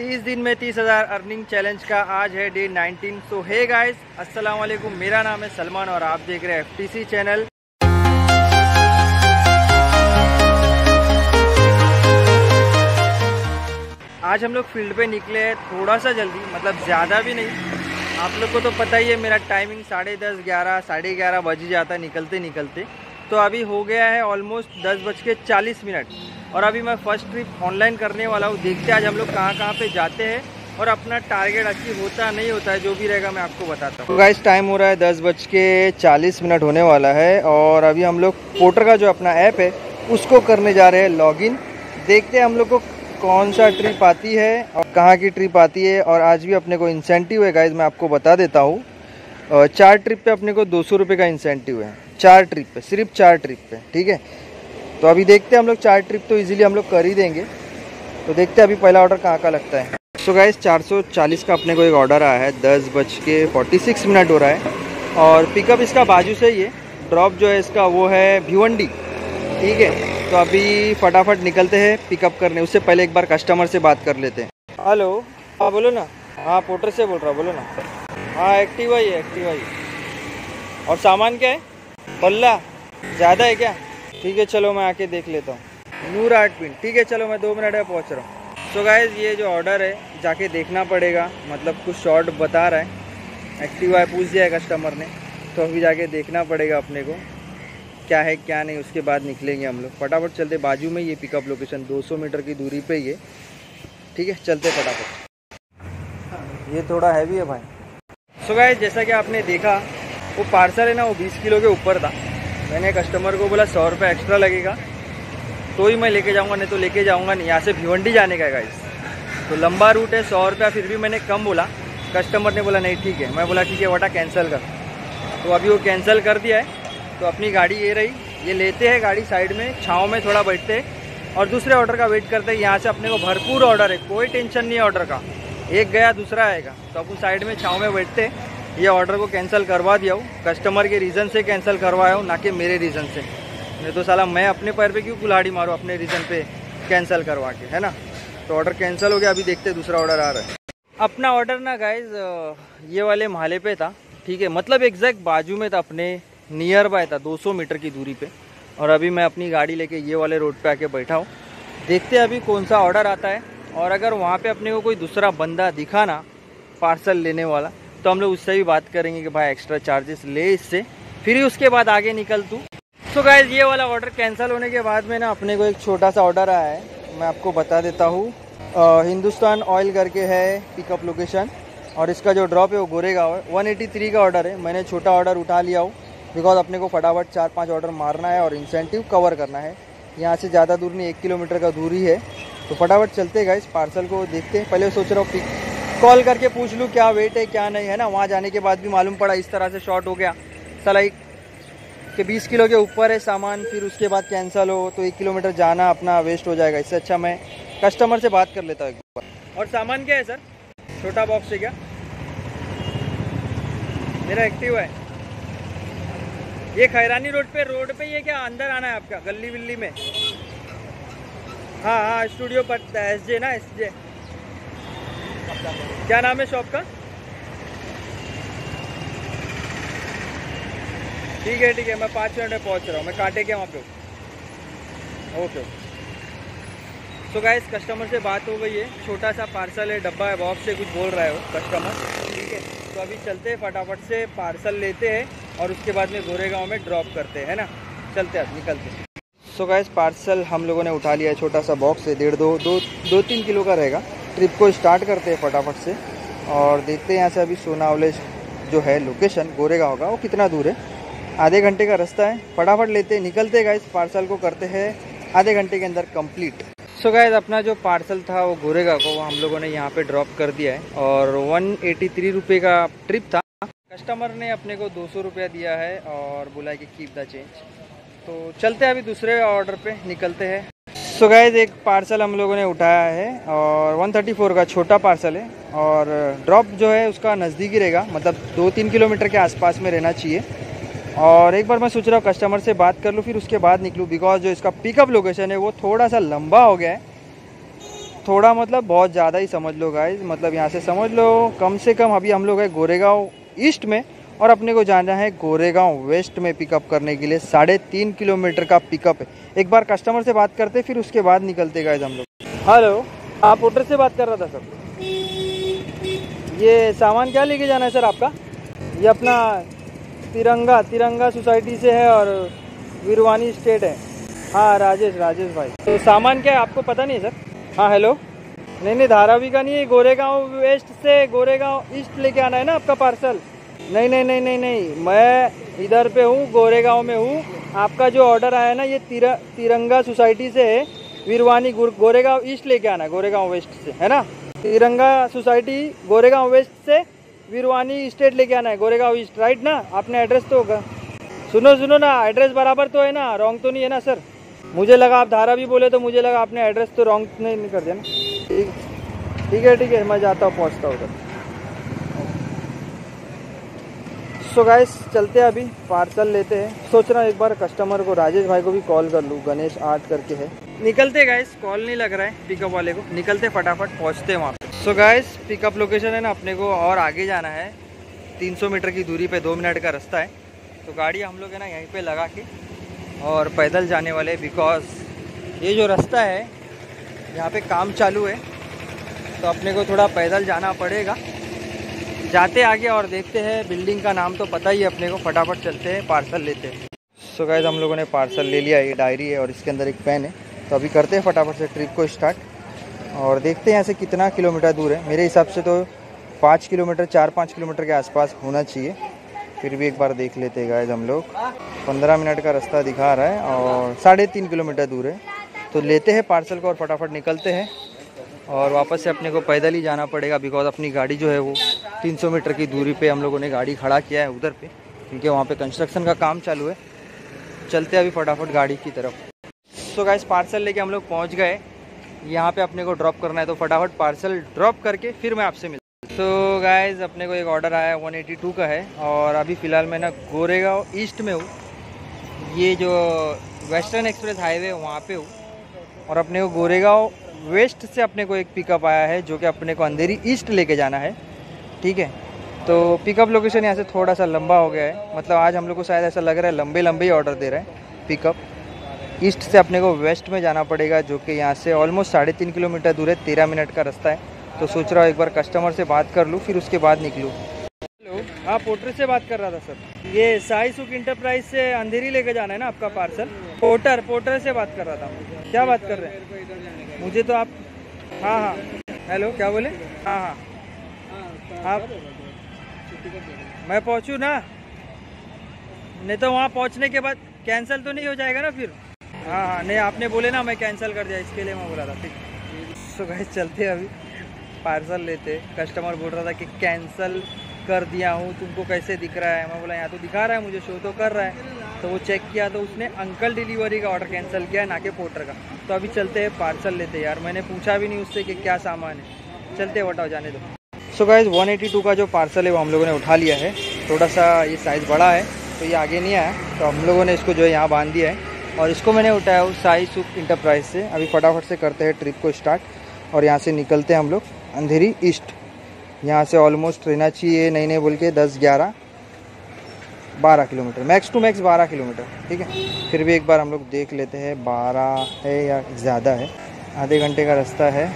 30 दिन में 30,000 earning challenge का आज है डे 19। सो हे गाइस, अस्सलाम वालेकुम, मेरा नाम है सलमान और आप देख रहे हैं FT चैनल। आज हम लोग फील्ड पे निकले हैं थोड़ा सा जल्दी, मतलब ज़्यादा भी नहीं। आप लोग को तो पता ही है मेरा टाइमिंग 10:30, 11:30 बज जाता है निकलते निकलते। तो अभी हो गया है ऑलमोस्ट 10:40। और अभी मैं फर्स्ट ट्रिप ऑनलाइन करने वाला हूँ। देखते हैं आज हम लोग कहाँ पे जाते हैं और अपना टारगेट अच्छी होता नहीं होता है, जो भी रहेगा मैं आपको बताता हूँ। तो गाइस, टाइम हो रहा है 10:40 होने वाला है और अभी हम लोग पोर्टर का जो अपना ऐप है उसको करने जा रहे हैं लॉगिन। देखते हैं हम लोग को कौन सा ट्रिप आती है और कहाँ की ट्रिप आती है। और आज भी अपने को इंसेंटिव है गाइस, मैं आपको बता देता हूँ। 4 ट्रिप पर अपने को 200 रुपये का इंसेंटिव है, 4 ट्रिप पर, सिर्फ 4 ट्रिप पर, ठीक है। तो अभी देखते हैं हम लोग 4 ट्रिप तो इजीली हम लोग कर ही देंगे। तो देखते हैं अभी पहला ऑर्डर कहाँ का लगता है। तो गाइस, 440 का अपने को एक ऑर्डर आया है, 10:46 हो रहा है। और पिकअप इसका बाजू से ही है, ड्रॉप जो है इसका वो है भिवंडी, ठीक है। तो अभी फटाफट निकलते हैं पिकअप करने, उससे पहले एक बार कस्टमर से बात कर लेते हैं। हेलो, हाँ बोलो ना। हाँ, पोर्टर से बोल रहा, बोलो ना। हाँ, एक्टिवा ही है, एक्टिवा ही। और सामान क्या है? बल्ला ज़्यादा है क्या? ठीक है, चलो मैं आके देख लेता हूँ। नूर 8 पिन, ठीक है, चलो मैं 2 मिनट में पहुँच रहा हूँ। सो गाइस, ये जो ऑर्डर है जाके देखना पड़ेगा, मतलब कुछ शॉर्ट बता रहा है, एक्टिवा है पूछ दिया है कस्टमर ने, तो अभी जाके देखना पड़ेगा अपने को क्या है क्या नहीं। उसके बाद निकलेंगे हम लोग, फटाफट चलते। बाजू में ये पिकअप लोकेशन 200 मीटर की दूरी पर ही है, ठीक है, चलते फटाफट। ये थोड़ा हैवी है भाई। सो गाइस, जैसा कि आपने देखा वो पार्सल है ना, वो 20 किलो के ऊपर था। मैंने कस्टमर को बोला 100 रुपये एक्स्ट्रा लगेगा तो ही मैं लेके जाऊंगा, नहीं तो लेके जाऊंगा नहीं। यहाँ से भिवंडी जाने का है गाइस, तो लंबा रूट है, 100 रुपया फिर भी मैंने कम बोला। कस्टमर ने बोला नहीं ठीक है, मैं बोला ठीक है बेटा कैंसिल कर। तो अभी वो कैंसिल कर दिया है। तो अपनी गाड़ी ये रही, ये लेते हैं गाड़ी साइड में, छाँव में थोड़ा बैठते हैं और दूसरे ऑर्डर का वेट करते हैं। यहाँ से अपने को भरपूर ऑर्डर है, कोई टेंशन नहीं है ऑर्डर का, एक गया दूसरा आएगा। तो अपन साइड में छाँव में बैठते हैं। ये ऑर्डर को कैंसिल करवा दिया हूँ, कस्टमर के रीज़न से कैंसिल करवाया हूँ, ना कि मेरे रीज़न से। नहीं तो साला मैं अपने पैर पे क्यों कुल्हाड़ी मारूँ अपने रीज़न पे कैंसिल करवा के, है ना। तो ऑर्डर कैंसिल हो गया, अभी देखते हैं दूसरा ऑर्डर आ रहा है। अपना ऑर्डर ना गाइज ये वाले महाले पे था, ठीक है, मतलब एग्जैक्ट बाजू में था, अपने नियर बाय था, 200 मीटर की दूरी पर। और अभी मैं अपनी गाड़ी लेके ये वाले रोड पर आके बैठा हूँ। देखते हैं अभी कौन सा ऑर्डर आता है। और अगर वहाँ पर अपने को कोई दूसरा बंदा दिखा ना पार्सल लेने वाला, तो हम लोग उससे भी बात करेंगे कि भाई एक्स्ट्रा चार्जेस ले इससे, फिर ही उसके बाद आगे निकल तू। सो गाइज, ये वाला ऑर्डर कैंसिल होने के बाद में ना अपने को एक छोटा सा ऑर्डर आया है, मैं आपको बता देता हूँ। हिंदुस्तान ऑयल करके है पिकअप लोकेशन और इसका जो ड्रॉप है वो गोरेगांव है। 183 का ऑर्डर है, मैंने छोटा ऑर्डर उठा लिया हूँ बिकॉज अपने को फटाफट 4-5 ऑर्डर मारना है और इंसेंटिव कवर करना है। यहाँ से ज़्यादा दूर नहीं, 1 किलोमीटर का दूरी है। तो फटाफट चलते गाइज, पार्सल को देखते हैं। पहले सोच रहा हूँ पिक कॉल करके पूछ लूँ क्या वेट है क्या नहीं, है ना। वहाँ जाने के बाद भी मालूम पड़ा इस तरह से शॉर्ट हो गया, सलाई के 20 किलो के ऊपर है सामान, फिर उसके बाद कैंसिल हो तो 1 किलोमीटर जाना अपना वेस्ट हो जाएगा। इससे अच्छा मैं कस्टमर से बात कर लेता हूँ एक बार। और सामान क्या है सर? छोटा बॉक्स है क्या? मेरा एक्टिव है ये, खैरानी रोड पे ये क्या अंदर आना है आपका गली विल्ली में? हाँ, स्टूडियो पर SJ ना, SJ क्या नाम है शॉप का? ठीक है ठीक है, मैं 5 मिनट में पहुंच रहा हूँ, मैं काटे के वहाँ पे। ओके। सो गाइस, कस्टमर से बात हो गई है, छोटा सा पार्सल है, डब्बा है, बॉक्स से कुछ बोल रहा है वो कस्टमर, ठीक है। तो अभी चलते हैं फटाफट से पार्सल लेते हैं और उसके बाद में गोरेगांव में ड्रॉप करते हैं ना। चलते हैं, निकलते हैं। सो गाइस, पार्सल हम लोगों ने उठा लिया है, छोटा सा बॉक्स है, 1.5-2-3 किलो का रहेगा। ट्रिप को स्टार्ट करते हैं फटाफट से और देखते हैं यहाँ से अभी सोनावले जो है लोकेशन गोरेगांव का वो कितना दूर है। आधे घंटे का रास्ता है, फटाफट लेते निकलते गाइस, पार्सल को करते हैं आधे घंटे के अंदर कंप्लीट। सो गाइस, अपना जो पार्सल था वो गोरेगांव को वो हम लोगों ने यहाँ पे ड्रॉप कर दिया है और 183 रुपये का ट्रिप था। कस्टमर ने अपने को 200 रुपया दिया है और बोला कि कीप द चेंज। तो चलते हैं अभी दूसरे ऑर्डर पर, निकलते हैं। सो गाइस, एक पार्सल हम लोगों ने उठाया है और 134 का छोटा पार्सल है और ड्रॉप जो है उसका नज़दीक ही रहेगा, मतलब 2-3 किलोमीटर के आसपास में रहना चाहिए। और एक बार मैं सोच रहा हूँ कस्टमर से बात कर लूँ फिर उसके बाद निकलूँ, बिकॉज जो इसका पिकअप लोकेशन है वो थोड़ा सा लंबा हो गया है, थोड़ा मतलब बहुत ज़्यादा ही समझ लो गाइज, मतलब यहाँ से समझ लो कम से कम अभी हम लोग है गोरेगांव ईस्ट में और अपने को जाना है गोरेगांव वेस्ट में पिकअप करने के लिए। 3.5 किलोमीटर का पिकअप है। एक बार कस्टमर से बात करते फिर उसके बाद निकलते गाइज हम लोग। हेलो, आप पोर्टर से बात कर रहा था सर? ये सामान क्या लेके जाना है सर आपका? ये अपना तिरंगा सोसाइटी से है और वीरवानी स्टेट है। हाँ राजेश भाई, तो सामान क्या है आपको पता नहीं है सर? हाँ हेलो, नहीं धारावी का नहीं है, गोरेगांव वेस्ट से गोरेगांव ईस्ट लेके आना है ना आपका पार्सल? नहीं, मैं इधर पे हूँ, गोरेगांव में हूँ। आपका जो ऑर्डर आया है ना ये तिरंगा सोसाइटी से है, वीरवानी गोरेगांव ईस्ट लेके आना है, गोरेगांव वेस्ट से, है ना? तिरंगा सोसाइटी गोरेगांव वेस्ट से वीरवानी स्टेट लेके आना है, गोरेगांव ईस्ट, राइट ना? आपने एड्रेस तो होगा, सुनो ना, एड्रेस बराबर तो है ना, रॉन्ग तो नहीं है ना सर? मुझे लगा आप धारा भी बोले तो मुझे लगा आपने एड्रेस तो रॉन्ग नहीं कर दिया ना। ठीक है, मैं जाता हूँ, पहुँचता हूँ उधर। सो गाइस चलते हैं, अभी पार्सल लेते हैं। सोच रहा हूँ एक बार कस्टमर को, राजेश भाई को भी कॉल कर लूँ, गणेश आर्ट करके है। निकलते गाइस, कॉल नहीं लग रहा है पिकअप वाले को, निकलते फटाफट पहुँचते हैं वहाँ पर। सो गाइस पिकअप लोकेशन है ना, अपने को और आगे जाना है, 300 मीटर की दूरी पे 2 मिनट का रास्ता है। तो गाड़ी हम लोग है ना यहीं पे लगा के और पैदल जाने वाले, बिकॉज ये जो रास्ता है यहाँ पे काम चालू है तो अपने को थोड़ा पैदल जाना पड़ेगा। जाते आगे और देखते हैं, बिल्डिंग का नाम तो पता ही है अपने को, फटाफट चलते हैं पार्सल लेते हैं। सो गाइस हम लोगों ने पार्सल ले लिया, ये डायरी है और इसके अंदर एक पेन है। तो अभी करते हैं फटाफट से ट्रिप को स्टार्ट और देखते हैं यहाँ से कितना किलोमीटर दूर है। मेरे हिसाब से तो 4-5 किलोमीटर के आसपास होना चाहिए, फिर भी एक बार देख लेते हैं गाइस हम लोग। 15 मिनट का रास्ता दिखा रहा है और 3.5 किलोमीटर दूर है। तो लेते हैं पार्सल को और फटाफट निकलते हैं और वापस से अपने को पैदल ही जाना पड़ेगा, बिकॉज अपनी गाड़ी जो है वो 300 मीटर की दूरी पे हम लोगों ने गाड़ी खड़ा किया है उधर पे, क्योंकि वहाँ पे कंस्ट्रक्शन का काम चालू है। चलते अभी फटाफट गाड़ी की तरफ। सो गाइस पार्सल लेके हम लोग पहुँच गए, यहाँ पर अपने को ड्रॉप करना है तो फटाफट पार्सल ड्रॉप करके फिर मैं आपसे मिलता हूँ। तो गाइज़ अपने को एक ऑर्डर आया 182 का है और अभी फ़िलहाल मैं ना गोरेगांव ईस्ट में हूँ, ये जो वेस्टर्न एक्सप्रेस हाईवे वहाँ पे हूँ और अपने को गोरेगांव वेस्ट से अपने को एक पिकअप आया है जो कि अपने को अंधेरी ईस्ट लेके जाना है, ठीक है? तो पिकअप लोकेशन यहाँ से थोड़ा सा लंबा हो गया है, मतलब आज हम लोग को शायद ऐसा लग रहा है लंबे ही ऑर्डर दे रहा है। पिकअप ईस्ट से अपने को वेस्ट में जाना पड़ेगा जो कि यहाँ से ऑलमोस्ट 3.5 किलोमीटर दूर है, 13 मिनट का रास्ता है। तो सोच रहा हूँ एक बार कस्टमर से बात कर लूँ फिर उसके बाद निकलूँ। हेलो, आप पोर्टर से बात कर रहा था सर? ये साई सुख इंटरप्राइज से अंधेरी लेके जाना है ना आपका पार्सल? पोर्टर से बात कर रहा था। क्या बात कर रहे हैं? मुझे तो आप हाँ, हेलो क्या बोले? हाँ, आप मैं पहुँचूँ ना? नहीं तो वहाँ पहुँचने के बाद कैंसिल तो नहीं हो जाएगा ना फिर? हाँ, नहीं आपने बोले ना, मैं कैंसिल कर दिया, इसके लिए मैं बोला था। ठीक, सो गाइस चलते हैं, अभी पार्सल लेते। कस्टमर बोल रहा था कि कैंसिल कर दिया हूँ, तुमको कैसे दिख रहा है? मैं बोला यहाँ तो दिखा रहा है, मुझे शो तो कर रहा है। तो वो चेक किया तो उसने अंकल डिलीवरी का ऑर्डर कैंसिल किया, ना कि पोर्टर का। तो अभी चलते हैं पार्सल लेते यार, मैंने पूछा भी नहीं उससे कि क्या सामान है। चलते बताओ, जाने दो। सो गाइस 182 का जो पार्सल है वो हम लोगों ने उठा लिया है, थोड़ा सा ये साइज़ बड़ा है तो ये आगे नहीं आया, तो हम लोगों ने इसको जो है यहाँ बांध दिया है और इसको मैंने उठाया हूँ साई सुख इंटरप्राइज से। अभी फटाफट से करते हैं ट्रिप को स्टार्ट और यहाँ से निकलते हैं हम लोग अंधेरी ईस्ट। यहाँ से ऑलमोस्ट रहना चाहिए नहीं बोल के 10, 11, 12 kilometre, max to max 12 kilometre, ठीक है? फिर भी एक बार हम लोग देख लेते हैं 12 है या ज़्यादा है। आधे घंटे का रास्ता है,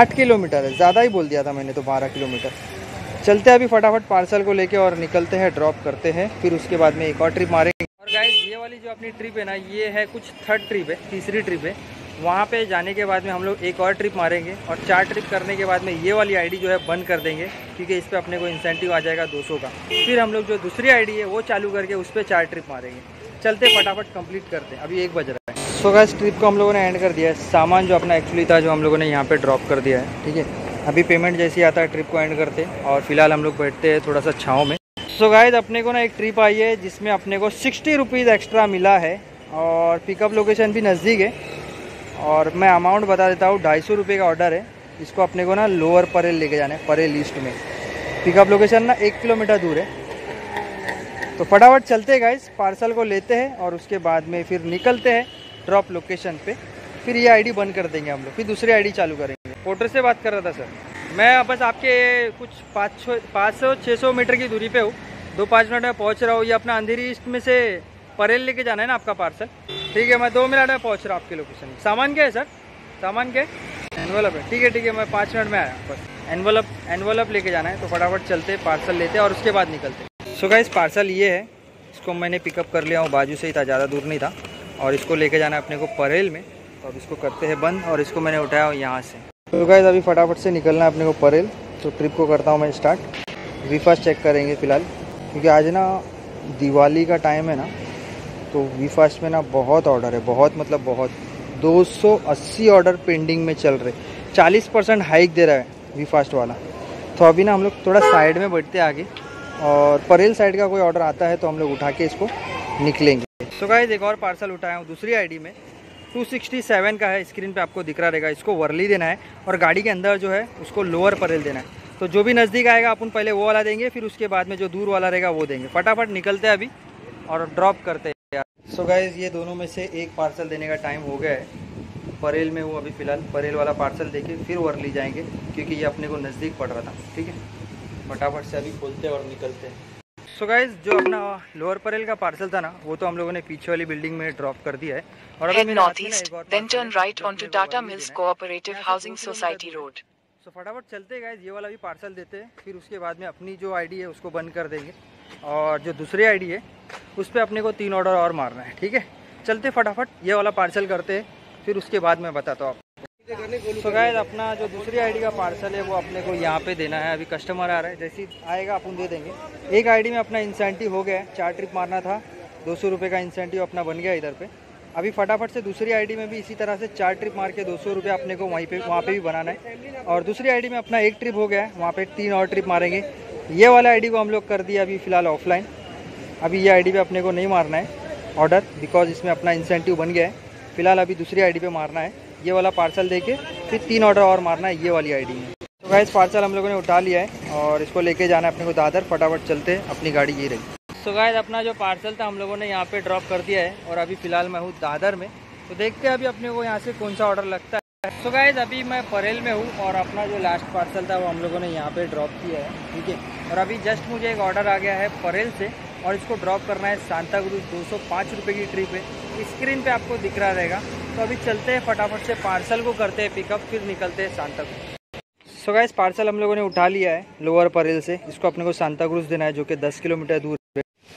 8 किलोमीटर है, ज़्यादा ही बोल दिया था मैंने तो, 12 किलोमीटर। चलते हैं अभी फटाफट पार्सल को लेके और निकलते हैं, ड्रॉप करते हैं, फिर उसके बाद में एक और ट्रिप मारेंगे। और गाइस ये वाली जो अपनी ट्रिप है ना, ये है कुछ तीसरी ट्रिप है। वहाँ पे जाने के बाद में हम लोग एक और ट्रिप मारेंगे और 4 ट्रिप करने के बाद में ये वाली आईडी जो है बंद कर देंगे, क्योंकि इस पर अपने को इंसेंटिव आ जाएगा 200 का। फिर हम लोग जो दूसरी आईडी है वो चालू करके उस पर 4 ट्रिप मारेंगे। चलते फटाफट कंप्लीट करते हैं, अभी 1 बज रहा है। सो गाइस ट्रिप को हम लोगों ने एंड कर दिया है, सामान जो अपना एक्चुअली था जो हम लोगों ने यहाँ पर ड्रॉप कर दिया है, ठीक है? अभी पेमेंट जैसे आता है ट्रिप को एंड करते और फिलहाल हम लोग बैठते हैं थोड़ा सा छाँव में। सो गाइस अपने को ना एक ट्रिप आई है जिसमें अपने को 60 रुपीज़ एक्स्ट्रा मिला है और पिकअप लोकेशन भी नज़दीक है। और मैं अमाउंट बता देता हूँ, 250 रुपये का ऑर्डर है। इसको अपने को ना लोअर परेल लेके जाना है, परेल ईस्ट में। पिकअप लोकेशन ना 1 किलोमीटर दूर है। तो फटाफट चलते हैं गाइस, पार्सल को लेते हैं और उसके बाद में फिर निकलते हैं ड्रॉप लोकेशन पे। फिर ये आईडी बंद कर देंगे हम लोग, फिर दूसरी आईडी चालू करेंगे। पोर्टर से बात कर रहा था सर, मैं बस आपके कुछ 500-600 मीटर की दूरी पे हूँ, 2-5 मिनट में पहुँच रहा हूँ। ये अपना अंधेरी ईस्ट में से परेल लेके जाना है ना आपका पार्सल, ठीक है। मैं 2 मिनट में पहुँच रहा हूँ आपके लोकेशन। सामान क्या है सर? सामान क्या है? एनवलप है, ठीक है ठीक है। मैं 5 मिनट में आया बस। एनवलप लेके जाना है, तो फटाफट चलते पार्सल लेते और उसके बाद निकलते। सो गाइस पार्सल ये है, इसको मैंने पिकअप कर लिया हूँ, बाजू से ही था, ज़्यादा दूर नहीं था। और इसको लेके जाना है अपने को परेल में, तो अब इसको करते हैं बंद। और इसको मैंने उठाया हूँ यहाँ से। तो गाइस अभी फटाफट से निकलना है अपने को परेल, तो ट्रिप को करता हूँ मैं स्टार्ट। वीफास्ट चेक करेंगे फ़िलहाल, क्योंकि आज ना दिवाली का टाइम है ना, तो वीफास्ट में ना बहुत ऑर्डर है, बहुत मतलब बहुत। 280 ऑर्डर पेंडिंग में चल रहे, 40% हाइक दे रहा है वीफास्ट वाला। तो अभी ना हम लोग थोड़ा साइड में बैठते आगे, और परेल साइड का कोई ऑर्डर आता है तो हम लोग उठा के इसको निकलेंगे। तो गाइस एक और पार्सल उठाया हूँ दूसरी आईडी में, 267 का है, स्क्रीन पे आपको दिख रहा रहेगा। इसको वर्ली देना है, और गाड़ी के अंदर जो है उसको लोअर परेल देना है। तो जो भी नज़दीक आएगा अपन पहले वो वाला देंगे, फिर उसके बाद में जो दूर वाला रहेगा वो देंगे। फटाफट निकलते हैं अभी और ड्रॉप करते हैं यार। सो गाइस ये दोनों में से एक पार्सल देने का टाइम हो गया है, परेल में वो अभी फ़िलहाल। परेल वाला पार्सल दे के फिर वर्ली जाएँगे, क्योंकि ये अपने को नज़दीक पड़ रहा था, ठीक है। फटाफट से अभी खोलते और निकलते हैं। सो गाइस जो अपना लोअर परेल का पार्सल था ना, वो तो हम लोगों ने पीछे वाली बिल्डिंग में ड्रॉप कर दिया है। और अभी north east then turn right on to data mills cooperative housing society road. So फटाफट चलते हैं गाइस, ये वाला भी पार्सल देते हैं, फिर उसके बाद में अपनी जो आईडी है उसको बंद कर देंगे, और जो दूसरी आईडी है उस पर अपने को 3 ऑर्डर और मारना है, ठीक है। चलते फटाफट ये वाला पार्सल करते हैं, फिर उसके बाद में बताता हूँ आपको। सो गाइस अपना जो दूसरी आईडी का पार्सल है वो अपने को यहाँ पे देना है। अभी कस्टमर आ रहा है, जैसे आएगा अपन दे देंगे। एक आईडी में अपना इंसेंटिव हो गया है, 4 ट्रिप मारना था, 200 रुपये का इंसेंटिव अपना बन गया इधर पे। अभी फटाफट से दूसरी आईडी में भी इसी तरह से 4 ट्रिप मार के 200 रुपये अपने को वहाँ पे भी बनाना है। और दूसरी आईडी में अपना 1 ट्रिप हो गया है, वहाँ पे 3 और ट्रिप मारेंगे। ये वाला आईडी को हम लोग कर दिया अभी फ़िलहाल ऑफलाइन। अभी ये आईडी पे अपने को नहीं मारना है ऑर्डर, बिकॉज इसमें अपना इंसेंटिव बन गया है। फ़िलहाल अभी दूसरी आईडी पे मारना है, ये वाला पार्सल दे के फिर 3 ऑर्डर और मारना है ये वाली आईडी में। तो गाइस पार्सल हम लोगों ने उठा लिया है, और इसको लेके जाना है अपने को दादर। फटाफट चलते हैं, अपनी गाड़ी ये रही। सो गाइस अपना जो पार्सल था हम लोगों ने यहाँ पे ड्रॉप कर दिया है, और अभी फ़िलहाल मैं हूँ दादर में। तो देखते हैं अभी अपने को यहाँ से कौन सा ऑर्डर लगता है। सो गाइस अभी मैं परेल में हूँ, और अपना जो लास्ट पार्सल था वो हम लोगों ने यहाँ पे ड्रॉप किया है, ठीक है। और अभी जस्ट मुझे एक ऑर्डर आ गया है परेल से, और इसको ड्रॉप करना है सांता क्रूज। 205 रुपये की ट्रिप है, स्क्रीन पर आपको दिख रहा रहेगा। तो अभी चलते हैं फटाफट से, पार्सल को करते हैं पिकअप, फिर निकलते हैं Santa Cruz. So guys parcel हम लोगों ने उठा लिया है लोअर परेल से, इसको अपने को सांता क्रूज देना है, जो कि 10 किलोमीटर दूर।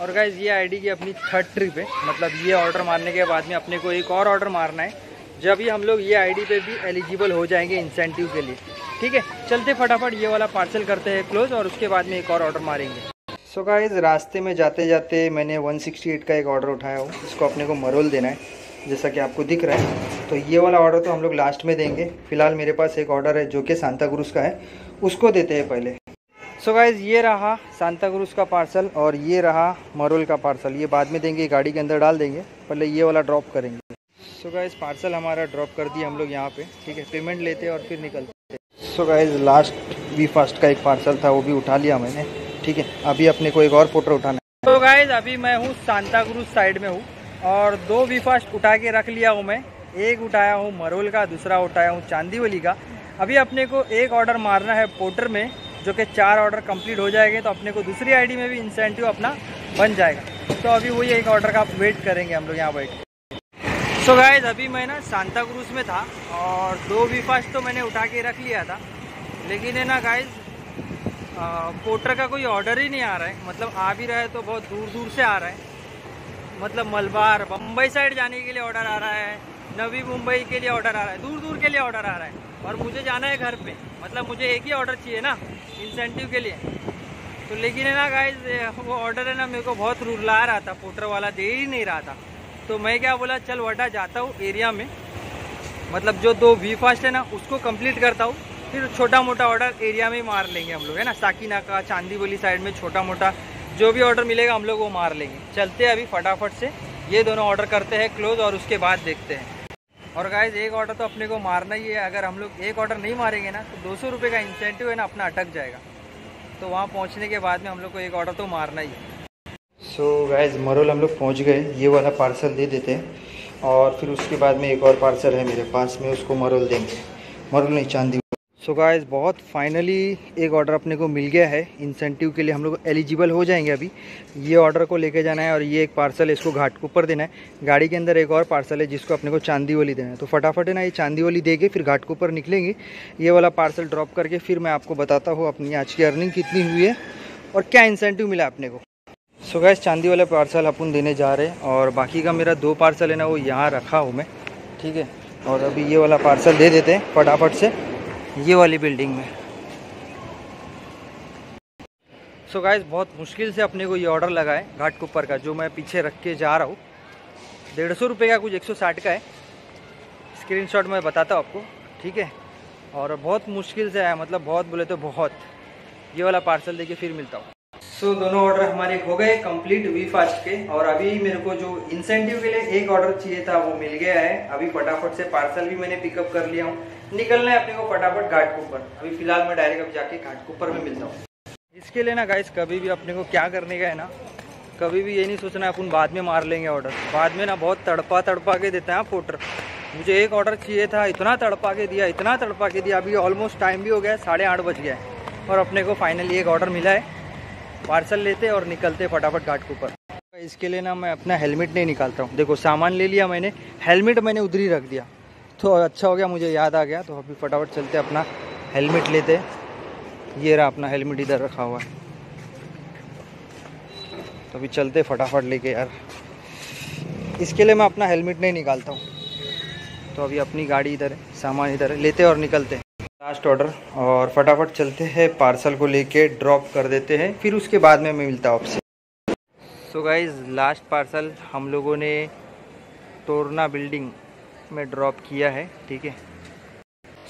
और गाइस ये आईडी की अपनी 3rd ट्रिप है, मतलब ये ऑर्डर मारने के बाद में अपने को एक और ऑर्डर मारना है, जब ही हम लोग ये आईडी पे भी एलिजिबल हो जाएंगे इंसेंटिव के लिए, ठीक है। चलते फटाफट ये वाला पार्सल करते हैं क्लोज, और उसके बाद में एक और ऑर्डर मारेंगे। सो गाइस रास्ते में जाते जाते मैंने 168 का एक ऑर्डर उठाया हो, इसको अपने को मरोल देना है, जैसा कि आपको दिख रहा है। तो ये वाला ऑर्डर तो हम लोग लास्ट में देंगे, फिलहाल मेरे पास एक ऑर्डर है जो कि सांता क्रूज का है, उसको देते हैं पहले। सो गाइस ये रहा सांता क्रूज का पार्सल, और ये रहा मरोल का पार्सल। ये बाद में देंगे, गाड़ी के अंदर डाल देंगे, पहले ये वाला ड्रॉप करेंगे। सो गाइस पार्सल हमारा ड्रॉप कर दिया हम लोग यहाँ पे, ठीक है। पेमेंट लेते हैं और फिर निकलते हैं। सो गाइस लास्ट वीफास्ट का एक पार्सल था, वो भी उठा लिया मैंने, ठीक है। अभी अपने को एक और पोर्टर उठाना है। सो गाइस अभी मैं हूँ सांता क्रूज साइड में हूँ, और 2 वीफास्ट उठा के रख लिया हूँ मैं। एक उठाया हूँ मरोल का, दूसरा उठाया हूँ चांदीवली का। अभी अपने को एक ऑर्डर मारना है पोर्टर में, जो कि 4 ऑर्डर कंप्लीट हो जाएंगे, तो अपने को दूसरी आईडी में भी इंसेंटिव अपना बन जाएगा। तो अभी वही एक ऑर्डर का आप वेट करेंगे हम लोग यहाँ बैठ के। सो गाइस अभी मैं ना सांता क्रूज में था, और 2 वीफास्ट तो मैंने उठा के रख लिया था, लेकिन है ना गाइस पोर्टर का कोई ऑर्डर ही नहीं आ रहा है। मतलब आ भी रहा है तो बहुत दूर दूर से आ रहा है, मतलब मलबार मुंबई साइड जाने के लिए ऑर्डर आ रहा है, नवी मुंबई के लिए ऑर्डर आ रहा है, दूर दूर के लिए ऑर्डर आ रहा है। और मुझे जाना है घर पे, मतलब मुझे एक ही ऑर्डर चाहिए ना इंसेंटिव के लिए। तो लेकिन है ना गाइस वो ऑर्डर है ना मेरे को बहुत रुला रहा था, पोर्टर वाला दे ही नहीं रहा था। तो मैं क्या बोला, चल वटा जाता हूँ एरिया में, मतलब जो 2 वीफास्ट है ना उसको कंप्लीट करता हूँ, फिर छोटा मोटा ऑर्डर एरिया में ही मार लेंगे हम लोग, है ना। साकिना का चांदीवली साइड में छोटा मोटा जो भी ऑर्डर मिलेगा हम लोग वो मार लेंगे। चलते अभी फटाफट से ये दोनों ऑर्डर करते हैं क्लोज, और उसके बाद देखते हैं। और गाइस एक ऑर्डर तो अपने को मारना ही है, अगर हम लोग एक ऑर्डर नहीं मारेंगे ना तो 200 रुपये का इंसेंटिव है ना अपना अटक जाएगा। तो वहाँ पहुँचने के बाद में हम लोग को एक ऑर्डर तो मारना ही है। सो गाइस मरोल हम लोग पहुँच गए, ये वाला पार्सल दे देते हैं। और फिर उसके बाद में एक और पार्सल है मेरे पास में, उसको मरोल देंगे, मरोल नहीं चांदी। सो गाइस बहुत फाइनली एक ऑर्डर अपने को मिल गया है, इंसेंटिव के लिए हम लोग एलिजिबल हो जाएंगे। अभी ये ऑर्डर को लेके जाना है और ये एक पार्सल है, इसको घाट के ऊपर देना है। गाड़ी के अंदर एक और पार्सल है जिसको अपने को चांदी वाली देना है। तो फटाफट है ना, ये चांदी वाली दे के फिर घाट के ऊपर निकलेंगे, ये वाला पार्सल ड्रॉप करके फिर मैं आपको बताता हूँ अपनी आज की अर्निंग कितनी हुई है और क्या इंसेंटिव मिला अपने को। सो गाइस चांदी वाला पार्सल अपन देने जा रहे हैं और बाकी का मेरा दो पार्सल है ना वो यहाँ रखा हूँ मैं, ठीक है। और अभी ये वाला पार्सल दे देते हैं फटाफट से ये वाली बिल्डिंग में। सो गाइस बहुत मुश्किल से अपने को ये ऑर्डर लगा है घाट कोपर का, जो मैं पीछे रख के जा रहा हूँ। 150 रुपये का कुछ 160 का है, स्क्रीनशॉट मैं बताता हूँ आपको, ठीक है। और बहुत मुश्किल से आया, मतलब बहुत बोले तो बहुत। ये वाला पार्सल देके फिर मिलता हूँ। सो दोनों ऑर्डर हमारे हो गए कंप्लीट वीफास्ट के, और अभी मेरे को जो इंसेंटिव के लिए एक ऑर्डर चाहिए था वो मिल गया है। अभी फटाफट से पार्सल भी मैंने पिकअप कर लिया हूँ, निकलना है अपने को फटाफट घाट के ऊपर। अभी फिलहाल मैं डायरेक्ट अब जाके घाट के ऊपर में मिलता हूँ। इसके लिए ना गाइस कभी भी अपने को क्या करने का है ना, कभी भी ये नहीं सोचना अपन बाद में मार लेंगे ऑर्डर। बाद में ना बहुत तड़पा के देता है पोर्टर। मुझे एक ऑर्डर चाहिए था, इतना तड़पा के दिया, इतना तड़पा के दिया। अभी ऑलमोस्ट टाइम भी हो गया है, 8:30 बज गया है और अपने को फाइनली एक ऑर्डर मिला है। पार्सल लेते और निकलते फटाफट घाट के ऊपर। इसके लिए ना मैं अपना हेलमेट नहीं निकालता हूँ। देखो सामान ले लिया मैंने, हेलमेट मैंने उधर ही रख दिया, तो अच्छा हो गया मुझे याद आ गया। तो अभी फटाफट चलते अपना हेलमेट लेते। ये रहा अपना हेलमेट, इधर रखा हुआ है, तो अभी चलते फटाफट लेके। यार इसके लिए मैं अपना हेलमेट नहीं निकालता हूँ। तो अभी अपनी गाड़ी इधर है, सामान इधर है, लेते और निकलते लास्ट ऑर्डर और फटाफट चलते हैं पार्सल को लेके ड्रॉप कर देते हैं, फिर उसके बाद में मैं मिलता हूँ आपसे। सो गाइज लास्ट पार्सल हम लोगों ने तोरना बिल्डिंग में ड्रॉप किया है, ठीक है।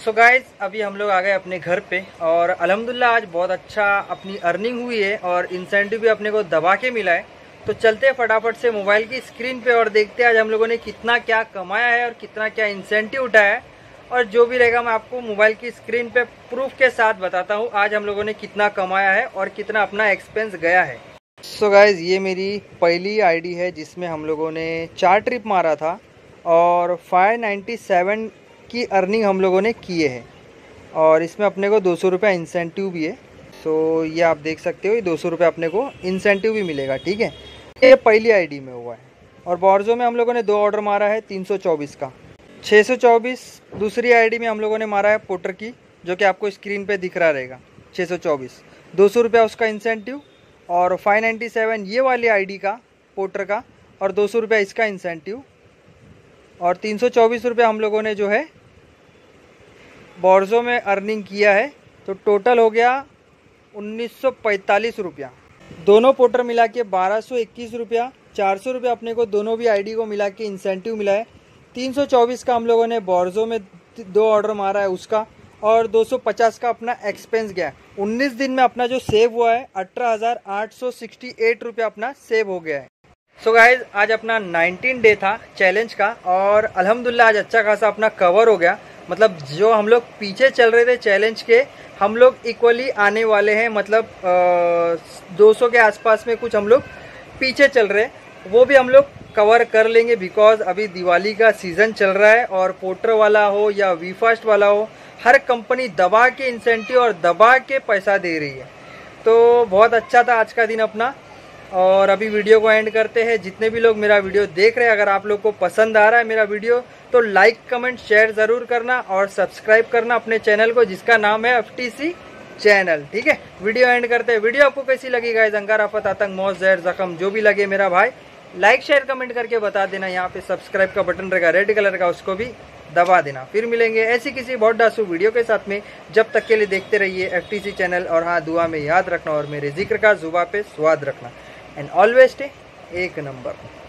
सो गाइज अभी हम लोग आ गए अपने घर पे और अल्हम्दुलिल्लाह आज बहुत अच्छा अपनी अर्निंग हुई है और इंसेंटिव भी अपने को दबा के मिला है। तो चलते हैं फटाफट से मोबाइल की स्क्रीन पर और देखते हैं आज हम लोगों ने कितना क्या कमाया है और कितना क्या इंसेंटिव उठाया है। और जो भी रहेगा मैं आपको मोबाइल की स्क्रीन पे प्रूफ के साथ बताता हूँ आज हम लोगों ने कितना कमाया है और कितना अपना एक्सपेंस गया है। सो गाइज ये मेरी पहली आईडी है जिसमें हम लोगों ने 4 ट्रिप मारा था और 597 की अर्निंग हम लोगों ने किए है और इसमें अपने को 200 रुपये इंसेंटिव भी है। सो ये आप देख सकते हो, ये 200 रुपये अपने को इंसेंटिव भी मिलेगा, ठीक है। ये पहली आईडी में हुआ है। और बोर्जो में हम लोगों ने 2 ऑर्डर मारा है 324 का, 624 दूसरी आईडी में हम लोगों ने मारा है पोर्टर की, जो कि आपको स्क्रीन पे दिख रहा रहेगा। 624 200 रुपया उसका इंसेंटिव और 597 ये वाली आईडी का पोर्टर का और 200 रुपया इसका इंसेंटिव और 324 रुपया हम लोगों ने जो है बोर्जो में अर्निंग किया है। तो टोटल हो गया 1945 रुपया। दोनों पोर्टर मिला के 1221 रुपया, 400 रुपया अपने को दोनों भी आईडी को मिला के इंसेंटिव मिला है। 324 का हम लोगों ने बोर्जो में 2 ऑर्डर मारा है उसका और 250 का अपना एक्सपेंस गया है। 19 दिन में अपना जो सेव हुआ है 18,868 रुपया अपना सेव हो गया है। सो गाइज आज अपना 19 डे था चैलेंज का और अल्हम्दुलिल्लाह आज अच्छा खासा अपना कवर हो गया। मतलब जो हम लोग पीछे चल रहे थे चैलेंज के, हम लोग इक्वली आने वाले हैं। मतलब 200 के आसपास में कुछ हम लोग पीछे चल रहे हैं, वो भी हम लोग कवर कर लेंगे बिकॉज अभी दिवाली का सीज़न चल रहा है। और पोर्टर वाला हो या वीफास्ट वाला हो, हर कंपनी दबा के इंसेंटिव और दबा के पैसा दे रही है। तो बहुत अच्छा था आज का दिन अपना। और अभी वीडियो को एंड करते हैं। जितने भी लोग मेरा वीडियो देख रहे हैं, अगर आप लोग को पसंद आ रहा है मेरा वीडियो तो लाइक कमेंट शेयर ज़रूर करना और सब्सक्राइब करना अपने चैनल को जिसका नाम है FT चैनल, ठीक है। वीडियो एंड करते हैं। वीडियो आपको कैसी लगी गाइस? अंगारा आफत आतंक मौत जहर जख्म जो भी लगे मेरा भाई लाइक शेयर कमेंट करके बता देना। यहाँ पे सब्सक्राइब का बटन रहेगा रेड कलर का, उसको भी दबा देना। फिर मिलेंगे ऐसी किसी बहुत डांसू वीडियो के साथ में। जब तक के लिए देखते रहिए FT चैनल। और हाँ, दुआ में याद रखना और मेरे जिक्र का जुबा पे स्वाद रखना। एंड ऑलवेज एक नंबर।